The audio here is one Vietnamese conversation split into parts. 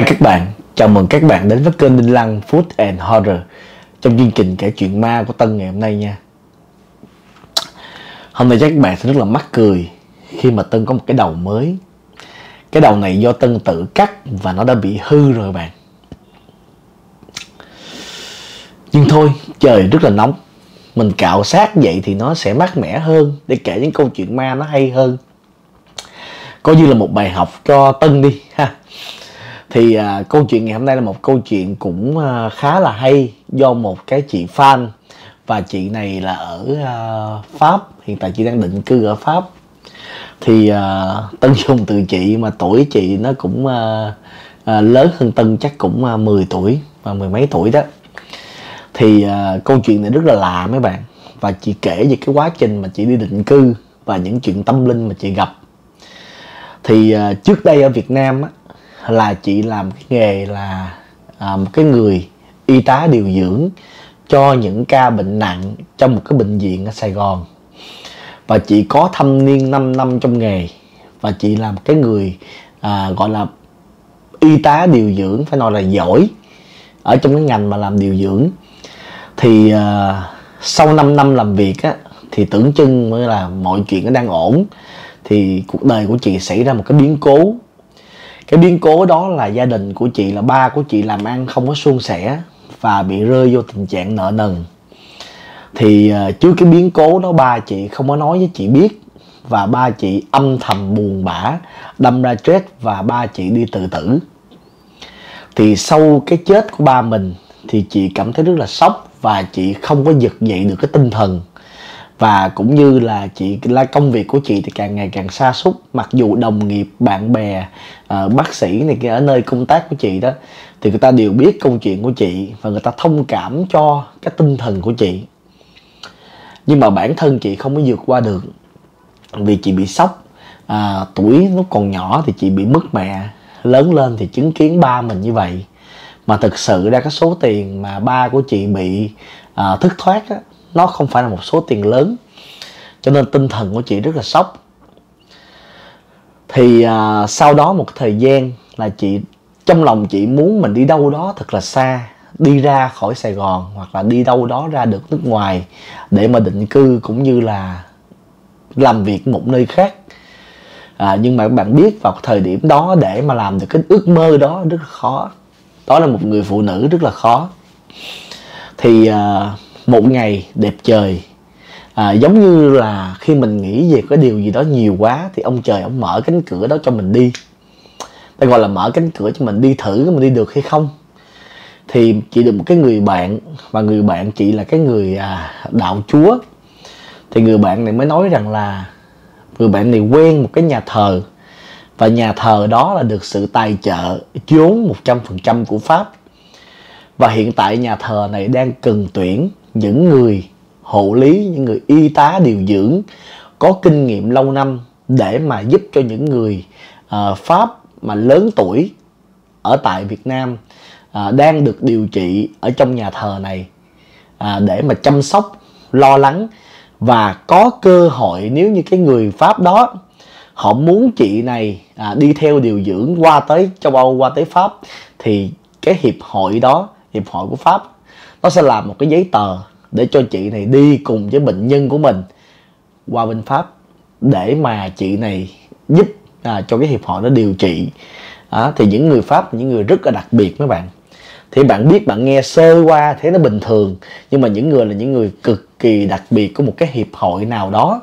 Hi các bạn, chào mừng các bạn đến với kênh Đinh Lăng Food and Horror. Trong chương trình kể chuyện ma của Tân ngày hôm nay nha. Hôm nay chắc các bạn sẽ rất là mắc cười khi mà Tân có một cái đầu mới. Cái đầu này do Tân tự cắt và nó đã bị hư rồi bạn. Nhưng thôi, trời rất là nóng, mình cạo sát vậy thì nó sẽ mát mẻ hơn để kể những câu chuyện ma nó hay hơn. Coi như là một bài học cho Tân đi ha. Thì câu chuyện ngày hôm nay là một câu chuyện cũng khá là hay, do một cái chị fan. Và chị này là ở Pháp, hiện tại chị đang định cư ở Pháp. Thì Tân dùng từ chị, mà tuổi chị nó cũng lớn hơn Tân, chắc cũng 10 tuổi và mười mấy tuổi đó. Thì câu chuyện này rất là lạ mấy bạn. Và chị kể về cái quá trình mà chị đi định cư và những chuyện tâm linh mà chị gặp. Thì trước đây ở Việt Nam á, là chị làm cái nghề là một cái người y tá điều dưỡng cho những ca bệnh nặng trong một cái bệnh viện ở Sài Gòn. Và chị có thâm niên 5 năm trong nghề. Và chị là một cái người gọi là y tá điều dưỡng, phải nói là giỏi ở trong cái ngành mà làm điều dưỡng. Thì sau 5 năm làm việc á, thì tưởng chừng mới là mọi chuyện nó đang ổn, thì cuộc đời của chị xảy ra một cái biến cố. Cái biến cố đó là gia đình của chị, là ba của chị làm ăn không có suôn sẻ và bị rơi vô tình trạng nợ nần. Thì trước cái biến cố đó, ba chị không có nói với chị biết, và ba chị âm thầm buồn bã, đâm ra chết, và ba chị đi tự tử. Thì sau cái chết của ba mình thì chị cảm thấy rất là sốc, và chị không có vực dậy được cái tinh thần. Và cũng như là công việc của chị thì càng ngày càng sa sút, mặc dù đồng nghiệp, bạn bè, bác sĩ này kia ở nơi công tác của chị đó, thì người ta đều biết câu chuyện của chị và người ta thông cảm cho cái tinh thần của chị. Nhưng mà bản thân chị không có vượt qua được, vì chị bị sốc. Tuổi lúc còn nhỏ thì chị bị mất mẹ, lớn lên thì chứng kiến ba mình như vậy. Mà thực sự ra cái số tiền mà ba của chị bị thất thoát á, nó không phải là một số tiền lớn, cho nên tinh thần của chị rất là sốc. Thì sau đó một thời gian là chị, trong lòng chị muốn mình đi đâu đó thật là xa, đi ra khỏi Sài Gòn hoặc là đi đâu đó ra được nước ngoài để mà định cư cũng như là làm việc một nơi khác. Nhưng mà các bạn biết vào thời điểm đó để mà làm được cái ước mơ đó rất là khó. Đó là một người phụ nữ rất là khó. Thì một ngày đẹp trời, giống như là khi mình nghĩ về cái điều gì đó nhiều quá thì ông trời ông mở cánh cửa đó cho mình đi. Ta gọi là mở cánh cửa cho mình đi thử mình đi được hay không. Thì chị được một cái người bạn, và người bạn chị là cái người đạo Chúa. Thì người bạn này mới nói rằng là người bạn này quen một cái nhà thờ, và nhà thờ đó là được sự tài trợ vốn 100% của Pháp. Và hiện tại nhà thờ này đang cần tuyển những người hộ lý, những người y tá điều dưỡng có kinh nghiệm lâu năm để mà giúp cho những người Pháp mà lớn tuổi ở tại Việt Nam đang được điều trị ở trong nhà thờ này để mà chăm sóc, lo lắng. Và có cơ hội nếu như cái người Pháp đó họ muốn chị này đi theo điều dưỡng qua tới châu Âu, qua tới Pháp, thì cái hiệp hội đó, hiệp hội của Pháp, nó sẽ làm một cái giấy tờ để cho chị này đi cùng với bệnh nhân của mình qua bên Pháp để mà chị này giúp cho cái hiệp hội nó điều trị. Thì những người Pháp, những người rất là đặc biệt mấy bạn. Thì bạn biết, bạn nghe sơ qua thế nó bình thường, nhưng mà những người là những người cực kỳ đặc biệt của một cái hiệp hội nào đó,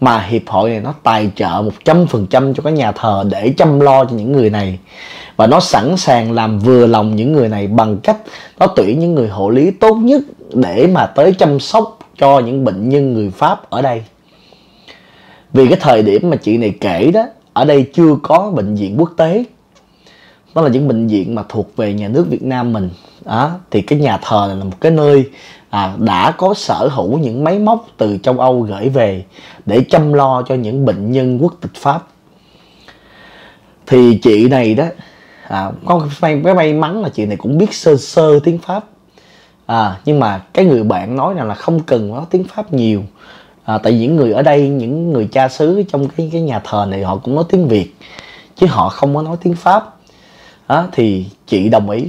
mà hiệp hội này nó tài trợ 100% cho cái nhà thờ để chăm lo cho những người này. Và nó sẵn sàng làm vừa lòng những người này bằng cách nó tuyển những người hộ lý tốt nhất để mà tới chăm sóc cho những bệnh nhân người Pháp ở đây. Vì cái thời điểm mà chị này kể đó, ở đây chưa có bệnh viện quốc tế, đó là những bệnh viện mà thuộc về nhà nước Việt Nam mình. Thì cái nhà thờ này là một cái nơi đã có sở hữu những máy móc từ châu Âu gửi về để chăm lo cho những bệnh nhân quốc tịch Pháp. Thì chị này đó, có cái may mắn là chị này cũng biết sơ sơ tiếng Pháp. Nhưng mà cái người bạn nói rằng là không cần nói tiếng Pháp nhiều, tại những người ở đây, những người cha xứ trong cái nhà thờ này họ cũng nói tiếng Việt, chứ họ không có nói tiếng Pháp. đó, thì chị đồng ý.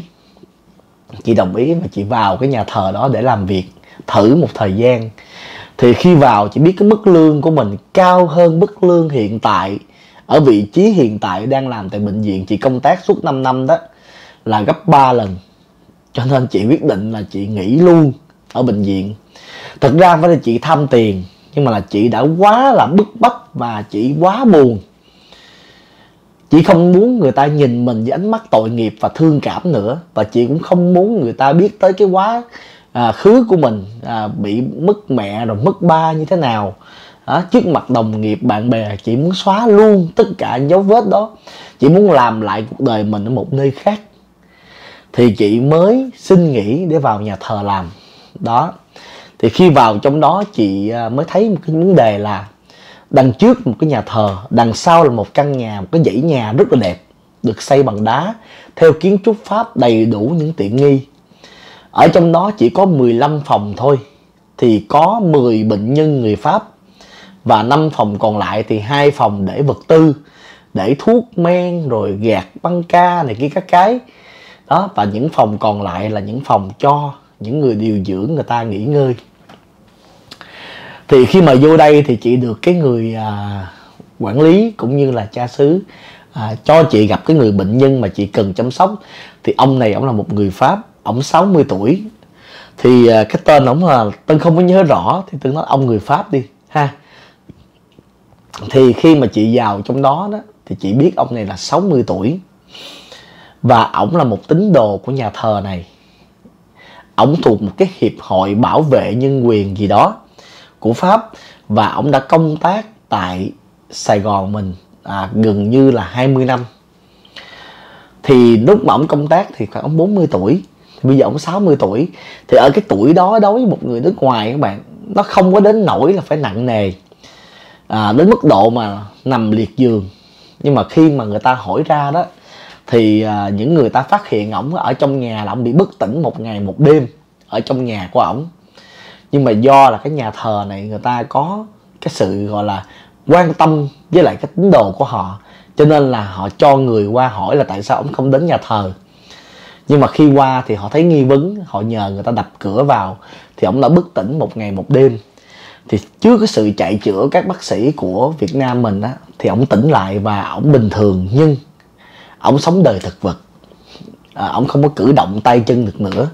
Chị đồng ý mà chị vào cái nhà thờ đó để làm việc thử một thời gian. Thì khi vào chị biết cái mức lương của mình cao hơn mức lương hiện tại, ở vị trí hiện tại đang làm tại bệnh viện. Chị công tác suốt 5 năm đó là gấp 3 lần. Cho nên chị quyết định là chị nghỉ luôn ở bệnh viện. Thật ra không phải là chị tham tiền, nhưng mà là chị đã quá là bức bách và chị quá buồn. Chị không muốn người ta nhìn mình với ánh mắt tội nghiệp và thương cảm nữa. Và chị cũng không muốn người ta biết tới cái quá khứ của mình, bị mất mẹ rồi mất ba như thế nào. Đó, trước mặt đồng nghiệp, bạn bè, chị muốn xóa luôn tất cả dấu vết đó. Chị muốn làm lại cuộc đời mình ở một nơi khác. Thì chị mới xin nghỉ để vào nhà thờ làm. Đó. Thì khi vào trong đó chị mới thấy một cái vấn đề là đằng trước một cái nhà thờ, đằng sau là một căn nhà, một cái dãy nhà rất là đẹp, được xây bằng đá, theo kiến trúc Pháp, đầy đủ những tiện nghi. Ở trong đó chỉ có 15 phòng thôi. Thì có 10 bệnh nhân người Pháp, và 5 phòng còn lại thì 2 phòng để vật tư, để thuốc men, rồi gạt băng ca này kia các cái đó. Và những phòng còn lại là những phòng cho những người điều dưỡng người ta nghỉ ngơi. Thì khi mà vô đây thì chị được cái người quản lý cũng như là cha xứ cho chị gặp cái người bệnh nhân mà chị cần chăm sóc. Thì ông này, ông là một người Pháp, ông 60 tuổi. Thì cái tên ông là Tân không có nhớ rõ, thì Tân nói ông người Pháp đi ha. Thì khi mà chị vào trong đó đó thì chị biết ông này là 60 tuổi. Và ổng là một tín đồ của nhà thờ này. Ổng thuộc một cái hiệp hội bảo vệ nhân quyền gì đó của Pháp. Và ổng đã công tác tại Sài Gòn mình gần như là 20 năm. Thì lúc mà ổng công tác thì khoảng ổng 40 tuổi. Bây giờ ổng 60 tuổi. Thì ở cái tuổi đó đối với một người nước ngoài các bạn, nó không có đến nỗi là phải nặng nề đến mức độ mà nằm liệt giường. Nhưng mà khi mà người ta hỏi ra đó thì những người ta phát hiện ổng ở trong nhà là ổng bị bất tỉnh một ngày một đêm ở trong nhà của ổng. Nhưng mà do là cái nhà thờ này người ta có cái sự gọi là quan tâm với lại cái tín đồ của họ, cho nên là họ cho người qua hỏi là tại sao ổng không đến nhà thờ. Nhưng mà khi qua thì họ thấy nghi vấn, họ nhờ người ta đập cửa vào thì ổng đã bất tỉnh một ngày một đêm. Thì trước cái sự chạy chữa các bác sĩ của Việt Nam mình á, thì ổng tỉnh lại và ổng bình thường, nhưng ổng sống đời thực vật. Ổng không có cử động tay chân được nữa.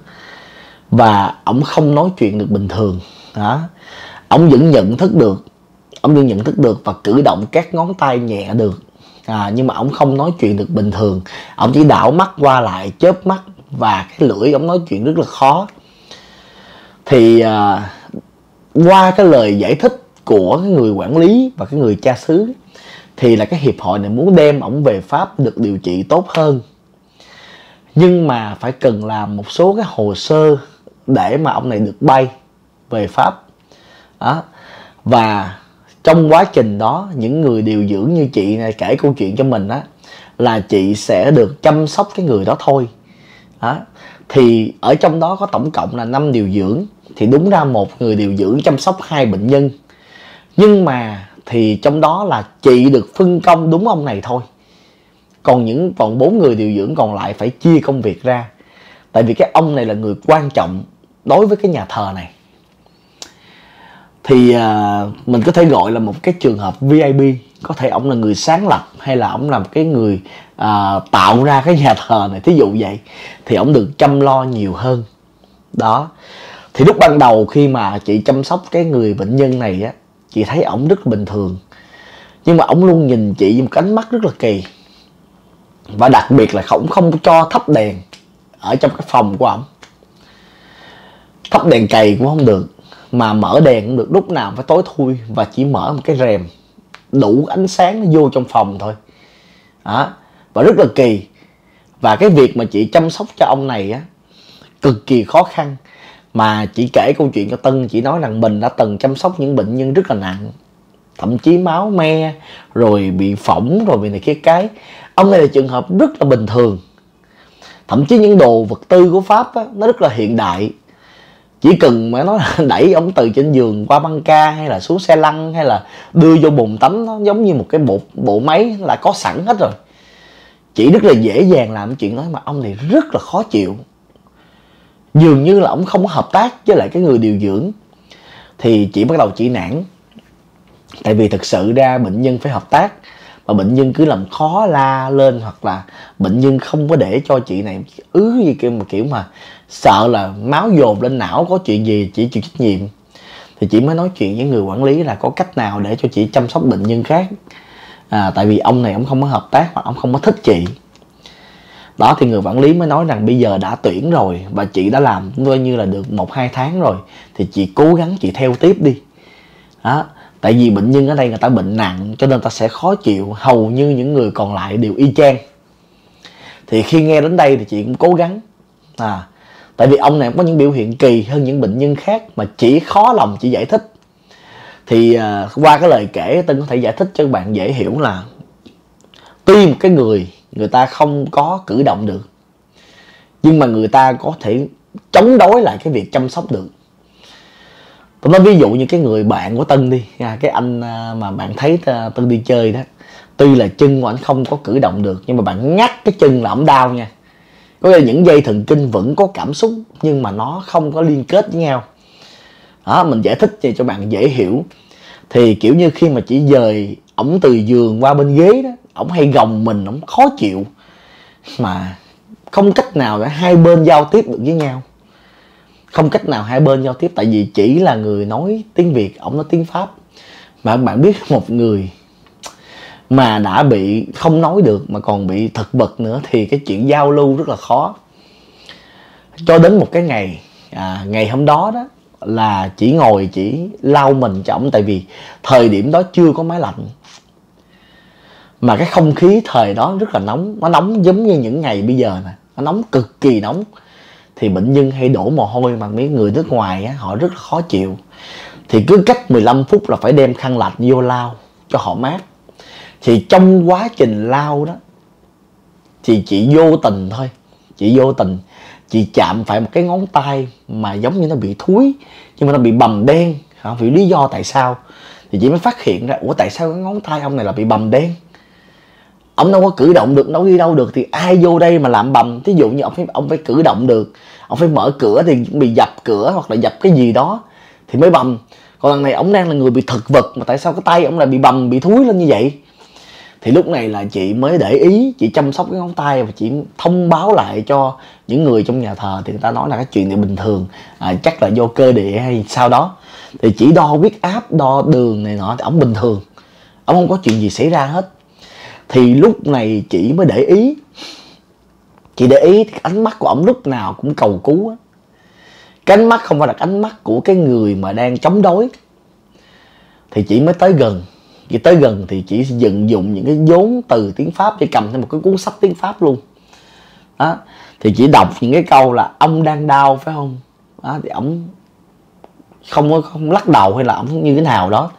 Và ổng không nói chuyện được bình thường. Ổng vẫn nhận thức được. Ổng vẫn nhận thức được và cử động các ngón tay nhẹ được. Nhưng mà ổng không nói chuyện được bình thường. Ổng chỉ đảo mắt qua lại, chớp mắt. Và cái lưỡi ổng nói chuyện rất là khó. Thì qua cái lời giải thích của cái người quản lý và cái người cha xứ, thì là cái hiệp hội này muốn đem ổng về Pháp được điều trị tốt hơn. Nhưng mà phải cần làm một số cái hồ sơ để mà ổng này được bay về Pháp. Đó. Và trong quá trình đó, những người điều dưỡng như chị này kể câu chuyện cho mình đó, là chị sẽ được chăm sóc cái người đó thôi. Đó. Thì ở trong đó có tổng cộng là 5 điều dưỡng. Thì đúng ra một người điều dưỡng chăm sóc 2 bệnh nhân. Nhưng mà thì trong đó là chị được phân công đúng ông này thôi. Còn những 4 người điều dưỡng còn lại phải chia công việc ra. Tại vì cái ông này là người quan trọng đối với cái nhà thờ này. Thì mình có thể gọi là một cái trường hợp VIP. Có thể ông là người sáng lập, hay là ông là một cái người tạo ra cái nhà thờ này, thí dụ vậy. Thì ông được chăm lo nhiều hơn. Đó. Thì lúc ban đầu khi mà chị chăm sóc cái người bệnh nhân này á, chị thấy ổng rất bình thường. Nhưng mà ổng luôn nhìn chị với một ánh mắt rất là kỳ. Và đặc biệt là ổng không cho thắp đèn ở trong cái phòng của ổng. Thắp đèn cầy cũng không được, mà mở đèn cũng được, lúc nào phải tối thui. Và chỉ mở một cái rèm đủ ánh sáng vô trong phòng thôi. Đó. Và rất là kỳ. Và cái việc mà chị chăm sóc cho ông này á cực kỳ khó khăn. Mà chị kể câu chuyện cho Tân, chị nói rằng mình đã từng chăm sóc những bệnh nhân rất là nặng, thậm chí máu me, rồi bị phỏng, rồi bị này kia cái. Ông này là trường hợp rất là bình thường. Thậm chí những đồ vật tư của Pháp á, nó rất là hiện đại. Chỉ cần mà nó đẩy ông từ trên giường qua băng ca, hay là xuống xe lăn, hay là đưa vô bồn tắm, nó giống như một cái bộ máy là có sẵn hết rồi. Chỉ rất là dễ dàng làm chuyện đó, mà ông này rất là khó chịu. Dường như là ông không có hợp tác với lại cái người điều dưỡng. Thì chị bắt đầu chỉ nản. Tại vì thực sự ra bệnh nhân phải hợp tác, mà bệnh nhân cứ làm khó la lên, hoặc là bệnh nhân không có để cho chị này gì kia, mà kiểu mà sợ là máu dồn lên não, có chuyện gì chị chịu trách nhiệm. Thì chị mới nói chuyện với người quản lý là có cách nào để cho chị chăm sóc bệnh nhân khác. Tại vì ông này ông không có hợp tác, hoặc ông không có thích chị. Đó thì người quản lý mới nói rằng bây giờ đã tuyển rồi, và chị đã làm cũng coi như là được 1-2 tháng rồi, thì chị cố gắng chị theo tiếp đi. Đó. Tại vì bệnh nhân ở đây người ta bệnh nặng, cho nên ta sẽ khó chịu. Hầu như những người còn lại đều y chang. Thì khi nghe đến đây thì chị cũng cố gắng. Tại vì ông này có những biểu hiện kỳ hơn những bệnh nhân khác, mà chỉ khó lòng chị giải thích. Thì qua cái lời kể, Tân có thể giải thích cho các bạn dễ hiểu là tuy một cái người ta không có cử động được, nhưng mà người ta có thể chống đối lại cái việc chăm sóc được. Tôi nói ví dụ như cái người bạn của Tân đi, cái anh mà bạn thấy Tân đi chơi đó, tuy là chân của anh không có cử động được, nhưng mà bạn ngắt cái chân là ổng đau nha. Có nghĩa là những dây thần kinh vẫn có cảm xúc, nhưng mà nó không có liên kết với nhau. Đó, mình giải thích cho bạn dễ hiểu. Thì kiểu như khi mà chỉ dời ổng từ giường qua bên ghế đó, ổng hay gồng mình, ổng khó chịu, mà không cách nào để hai bên giao tiếp được với nhau. Không cách nào hai bên giao tiếp. Tại vì chỉ là người nói tiếng Việt, ổng nói tiếng Pháp. Mà bạn biết một người mà đã bị không nói được, mà còn bị thực vật nữa, thì cái chuyện giao lưu rất là khó. Cho đến một cái ngày, ngày hôm đó đó, là chỉ ngồi chỉ lau mình cho ổng. Tại vì thời điểm đó chưa có máy lạnh, mà cái không khí thời đó rất là nóng. Nó nóng giống như những ngày bây giờ nè, nó nóng cực kỳ nóng. Thì bệnh nhân hay đổ mồ hôi, mà mấy người nước ngoài á, họ rất là khó chịu. Thì cứ cách 15 phút là phải đem khăn lạnh vô lau cho họ mát. Thì trong quá trình lau đó, thì chị vô tình thôi, chị vô tình chị chạm phải một cái ngón tay mà giống như nó bị thúi, nhưng mà nó bị bầm đen. Không hiểu lý do tại sao. Thì chị mới phát hiện ra, ủa tại sao cái ngón tay ông này là bị bầm đen. Ông đâu có cử động được, đâu đi đâu được, thì ai vô đây mà làm bầm. Thí dụ như ông phải cử động được, ông phải mở cửa thì bị dập cửa, hoặc là dập cái gì đó thì mới bầm. Còn lần này ông đang là người bị thực vật, mà tại sao cái tay ông lại bị bầm, bị thúi lên như vậy. Thì lúc này là chị mới để ý, chị chăm sóc cái ngón tay, và chị thông báo lại cho những người trong nhà thờ. Thì người ta nói là cái chuyện này bình thường, chắc là do cơ địa hay sao đó. Thì chỉ đo huyết áp, đo đường này nọ, thì ổng bình thường, ổng không có chuyện gì xảy ra hết. Thì lúc này chị mới để ý. Chị để ý ánh mắt của ổng lúc nào cũng cầu cứu á. Cái ánh mắt không phải là ánh mắt của cái người mà đang chống đối. Thì chị mới tới gần. Chị tới gần thì chị vận dụng những cái vốn từ tiếng Pháp. Chị cầm thêm một cái cuốn sách tiếng Pháp luôn đó. Thì chị đọc những cái câu là ông đang đau phải không đó. Thì ổng không lắc đầu hay là ổng như thế nào đó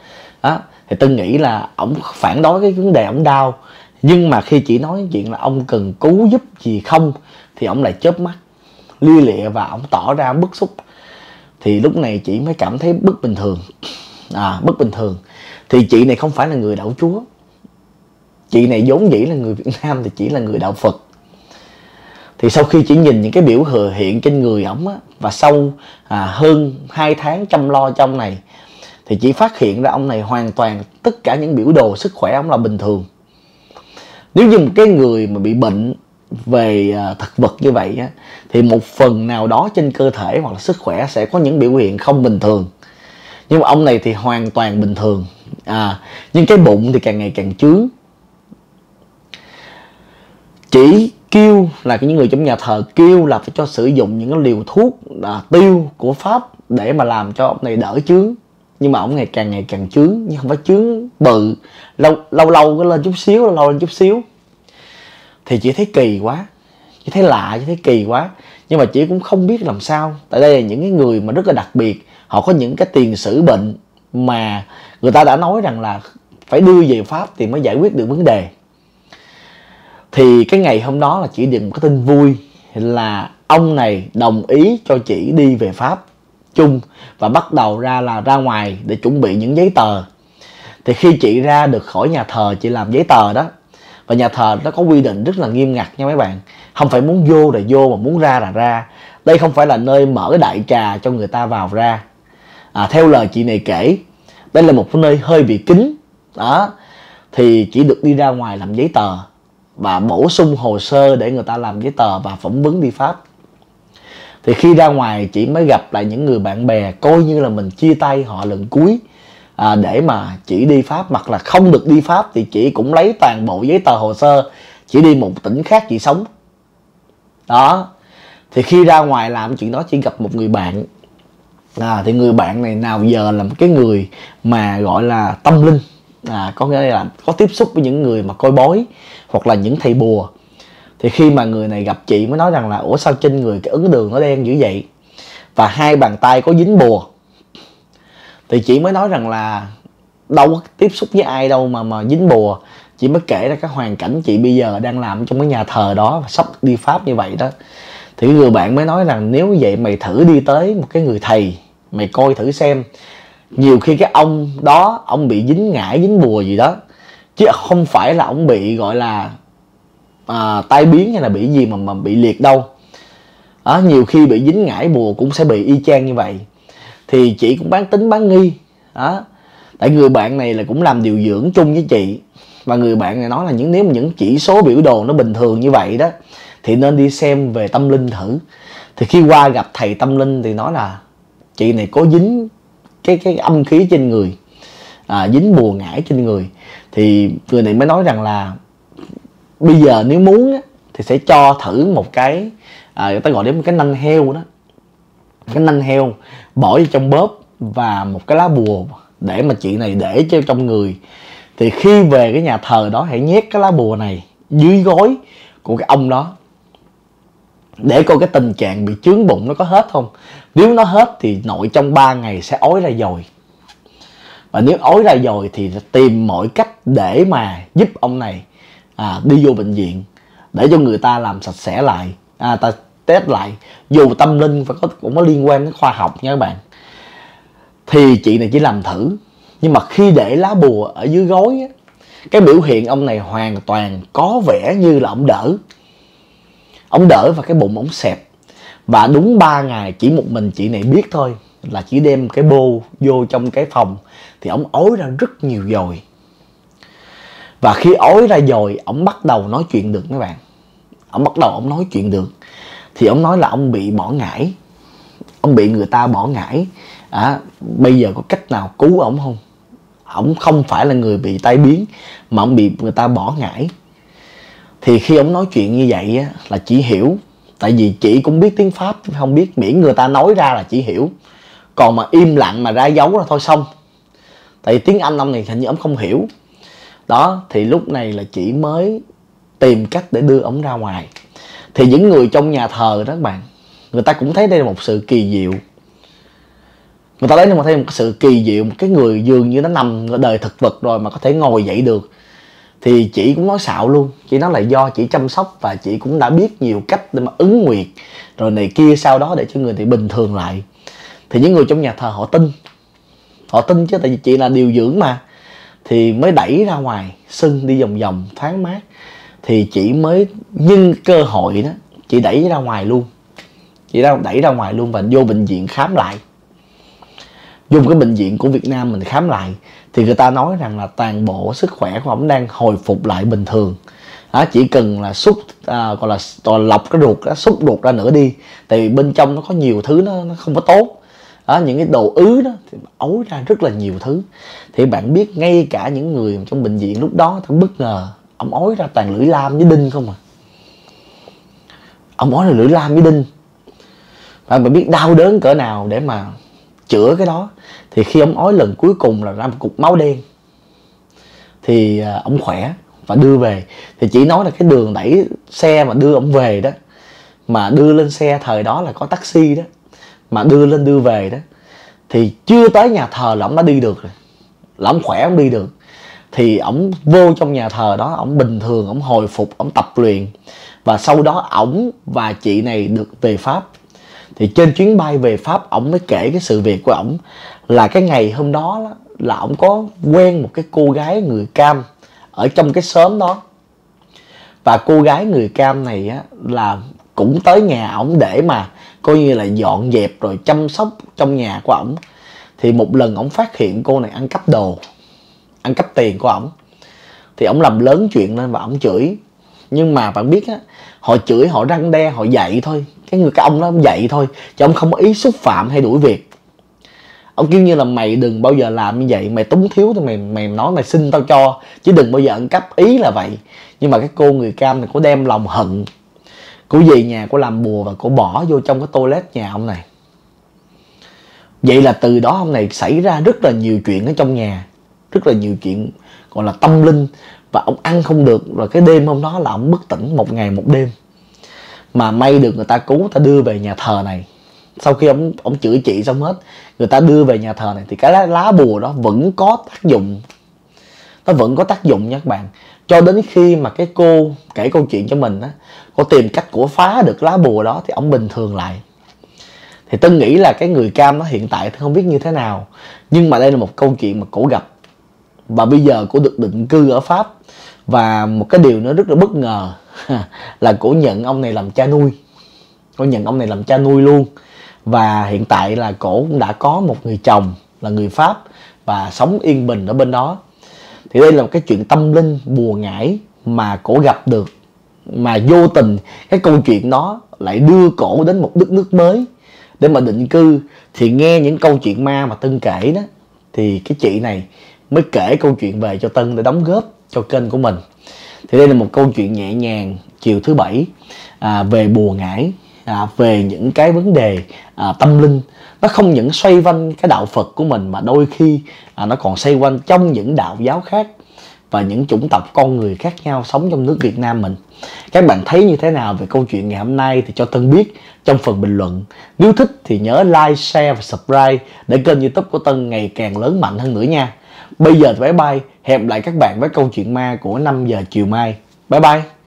đó. Thì tôi nghĩ là ổng phản đối cái vấn đề ổng đau. Nhưng mà khi chị nói chuyện là ông cần cứu giúp gì không, thì ổng lại chớp mắt lia lịa và ổng tỏ ra bức xúc. Thì lúc này chị mới cảm thấy bất bình thường. Bất bình thường. Thì chị này không phải là người đạo Chúa. Chị này vốn dĩ là người Việt Nam, thì chỉ là người đạo Phật. Thì sau khi chị nhìn những cái biểu hiện trên người ổng á, và sau hơn 2 tháng chăm lo cho ông này, thì chị phát hiện ra ông này hoàn toàn tất cả những biểu đồ sức khỏe ông là bình thường. Nếu như một cái người mà bị bệnh về thực vật như vậy á, thì một phần nào đó trên cơ thể hoặc là sức khỏe sẽ có những biểu hiện không bình thường. Nhưng mà ông này thì hoàn toàn bình thường. Nhưng cái bụng thì càng ngày càng trướng. Chỉ kêu là những người trong nhà thờ kêu là phải cho sử dụng những cái liều thuốc tiêu của Pháp để mà làm cho ông này đỡ trướng. Nhưng mà ổng ngày càng chướng. Nhưng không phải chướng bự, lâu lâu cứ lên chút xíu, lâu lâu lên chút xíu. Thì chị thấy kỳ quá, chị thấy lạ, chị thấy kỳ quá. Nhưng mà chị cũng không biết làm sao. Tại đây là những cái người mà rất là đặc biệt, họ có những cái tiền sử bệnh mà người ta đã nói rằng là phải đưa về Pháp thì mới giải quyết được vấn đề. Thì cái ngày hôm đó là chị được một cái tin vui là ông này đồng ý cho chị đi về Pháp chung, và bắt đầu ra ngoài để chuẩn bị những giấy tờ. Thì khi chị ra được khỏi nhà thờ, chị làm giấy tờ đó, Và nhà thờ nó có quy định rất là nghiêm ngặt nha mấy bạn. Không phải muốn vô là vô mà muốn ra là ra. Đây không phải là nơi mở cái đại trà cho người ta vào ra. Theo lời chị này kể, đây là một nơi hơi bị kín đó, thì chỉ được đi ra ngoài làm giấy tờ và bổ sung hồ sơ để người ta làm giấy tờ và phỏng vấn đi Pháp. Thì khi ra ngoài chị mới gặp lại những người bạn bè, coi như là mình chia tay họ lần cuối để mà chị đi Pháp. Hoặc là không được đi Pháp thì chị cũng lấy toàn bộ giấy tờ hồ sơ, chị đi một tỉnh khác chị sống. Đó, thì khi ra ngoài làm chuyện đó chỉ gặp một người bạn. Thì người bạn này nào giờ là một cái người mà gọi là tâm linh, có nghĩa là có tiếp xúc với những người mà coi bói hoặc là những thầy bùa. Thì khi mà người này gặp chị mới nói rằng là ủa sao trên người cái ấn đường nó đen dữ vậy, và hai bàn tay có dính bùa. Thì chị mới nói rằng là đâu có tiếp xúc với ai đâu mà dính bùa. Chị mới kể ra cái hoàn cảnh chị bây giờ đang làm trong cái nhà thờ đó và sắp đi Pháp như vậy đó. Thì người bạn mới nói rằng nếu vậy mày thử đi tới một cái người thầy, mày coi thử xem. Nhiều khi cái ông đó, ông bị dính ngải, dính bùa gì đó, chứ không phải là ông bị gọi là tai biến hay là bị gì mà bị liệt đâu. Nhiều khi bị dính ngải bùa cũng sẽ bị y chang như vậy. Thì chị cũng bán tính bán nghi đó. Tại người bạn này là cũng làm điều dưỡng chung với chị, và người bạn này nói là nếu mà những chỉ số biểu đồ nó bình thường như vậy đó thì nên đi xem về tâm linh thử. Thì khi qua gặp thầy tâm linh thì nói là chị này có dính cái âm khí trên người, dính bùa ngải trên người. Thì người này mới nói rằng là bây giờ nếu muốn á, thì sẽ cho thử một cái, người ta gọi đến một cái nanh heo đó. Cái nanh heo bỏ vào trong bóp và một cái lá bùa để mà chị này để treo trong người. Thì khi về cái nhà thờ đó hãy nhét cái lá bùa này dưới gối của cái ông đó để coi cái tình trạng bị chướng bụng nó có hết không. Nếu nó hết thì nội trong 3 ngày sẽ ói ra dồi. Và nếu ói ra dồi thì tìm mọi cách để mà giúp ông này đi vô bệnh viện để cho người ta làm sạch sẽ lại, ta test lại. Dù tâm linh phải có, cũng có liên quan đến khoa học nha các bạn. Thì chị này chỉ làm thử, nhưng mà khi để lá bùa ở dưới gối á, cái biểu hiện ông này hoàn toàn có vẻ như là ông đỡ. Ông đỡ và cái bụng ông xẹp. Và đúng 3 ngày chỉ một mình chị này biết thôi, là chỉ đem cái bô vô trong cái phòng thì ông ói ra rất nhiều dồi. Và khi ói ra dồi, ông bắt đầu nói chuyện được mấy bạn. Ông bắt đầu ông nói chuyện được. Thì ông nói là ông bị bỏ ngải, ông bị người ta bỏ ngải. Bây giờ có cách nào cứu ông không? Ông không phải là người bị tai biến mà ông bị người ta bỏ ngải. Thì khi ông nói chuyện như vậy á, là chị hiểu. Tại vì chị cũng biết tiếng Pháp, không biết, miễn người ta nói ra là chị hiểu. Còn mà im lặng mà ra dấu là thôi xong. Tại vì tiếng Anh ông này hình như ông không hiểu. Đó, thì lúc này là chị mới tìm cách để đưa ông ra ngoài. Thì những người trong nhà thờ đó các bạn, người ta cũng thấy đây là một sự kỳ diệu. Người ta thấy một sự kỳ diệu, một cái người dường như nó nằm ở đời thực vật rồi mà có thể ngồi dậy được. Thì chị cũng nói xạo luôn, chị nói là do chị chăm sóc và chị cũng đã biết nhiều cách để mà ứng nguyệt rồi này kia sau đó để cho người này bình thường lại. Thì những người trong nhà thờ họ tin. Họ tin chứ, tại vì chị là điều dưỡng mà. Thì mới đẩy ra ngoài sân đi vòng vòng thoáng mát. Thì chị mới nhân cơ hội đó, chị đẩy ra ngoài luôn. Chị đẩy ra ngoài luôn và vô bệnh viện khám lại. Dùng cái bệnh viện của Việt Nam mình khám lại. Thì người ta nói rằng là toàn bộ sức khỏe của ông đang hồi phục lại bình thường. Chỉ cần là xúc, gọi là lọc cái ruột, xúc ruột ra nữa đi. Tại vì bên trong nó có nhiều thứ nó không có tốt. Những cái đồ ứ đó thì ấu ra rất là nhiều thứ. Thì bạn biết ngay cả những người trong bệnh viện lúc đó thật bất ngờ. Ông ói ra toàn lưỡi lam với đinh không à. Ông ói là lưỡi lam với đinh. Bạn biết đau đớn cỡ nào để mà chữa cái đó. Thì khi ông ói lần cuối cùng là ra một cục máu đen. Thì ông khỏe và đưa về. Thì chỉ nói là cái đường đẩy xe mà đưa ông về đó, mà đưa lên xe thời đó là có taxi đó, mà đưa lên đưa về đó, thì chưa tới nhà thờ là ông đã đi được rồi. Là ông khỏe, ông đi được. Thì ông vô trong nhà thờ đó, ông bình thường, ông hồi phục, ông tập luyện. Và sau đó ông và chị này được về Pháp. Thì trên chuyến bay về Pháp, ổng mới kể cái sự việc của ổng. Là cái ngày hôm đó là ổng có quen một cái cô gái người Cam ở trong cái xóm đó. Và cô gái người Cam này á, là cũng tới nhà ổng để mà coi như là dọn dẹp rồi chăm sóc trong nhà của ổng. Thì một lần ổng phát hiện cô này ăn cắp đồ, ăn cắp tiền của ổng, thì ổng làm lớn chuyện lên và ổng chửi. Nhưng mà bạn biết á, họ chửi, họ răng đe, họ dạy thôi. Cái ông đó ông dạy thôi, chứ ông không có ý xúc phạm hay đuổi việc. Ông kêu như là mày đừng bao giờ làm như vậy, mày túng thiếu thì mày nói mày xin tao cho, chứ đừng bao giờ ăn cắp, ý là vậy. Nhưng mà cái cô người Cam này có đem lòng hận, cô về nhà cô làm bùa và cô bỏ vô trong cái toilet nhà ông này. Vậy là từ đó ông này xảy ra rất là nhiều chuyện ở trong nhà, rất là nhiều chuyện gọi là tâm linh. Và ông ăn không được, rồi cái đêm hôm đó là ông bất tỉnh một ngày một đêm. Mà may được người ta cứu, người ta đưa về nhà thờ này. Sau khi ông chữa trị xong hết, người ta đưa về nhà thờ này, thì cái lá bùa đó vẫn có tác dụng. Nó vẫn có tác dụng nha các bạn. Cho đến khi mà cái cô kể câu chuyện cho mình á, cô tìm cách của phá được lá bùa đó thì ông bình thường lại. Thì tôi nghĩ là cái người Cam nó hiện tại tôi không biết như thế nào, nhưng mà đây là một câu chuyện mà cổ gặp. Và bây giờ cổ được định cư ở Pháp. Và một cái điều nó rất là bất ngờ là cổ nhận ông này làm cha nuôi. Cổ nhận ông này làm cha nuôi luôn. Và hiện tại là cổ cũng đã có một người chồng là người Pháp và sống yên bình ở bên đó. Thì đây là một cái chuyện tâm linh bùa ngải mà cổ gặp được. Mà vô tình cái câu chuyện đó lại đưa cổ đến một đất nước mới để mà định cư. Thì nghe những câu chuyện ma mà Tân kể đó, thì cái chị này mới kể câu chuyện về cho Tân để đóng góp cho kênh của mình. Thì đây là một câu chuyện nhẹ nhàng chiều thứ bảy về bùa ngải, về những cái vấn đề tâm linh. Nó không những xoay quanh cái đạo Phật của mình mà đôi khi nó còn xoay quanh trong những đạo giáo khác và những chủng tộc con người khác nhau sống trong nước Việt Nam mình. Các bạn thấy như thế nào về câu chuyện ngày hôm nay thì cho Tân biết trong phần bình luận. Nếu thích thì nhớ like, share và subscribe để kênh YouTube của Tân ngày càng lớn mạnh hơn nữa nha. Bây giờ thì bye bye, hẹn lại các bạn với câu chuyện ma của 5 giờ chiều mai. Bye bye.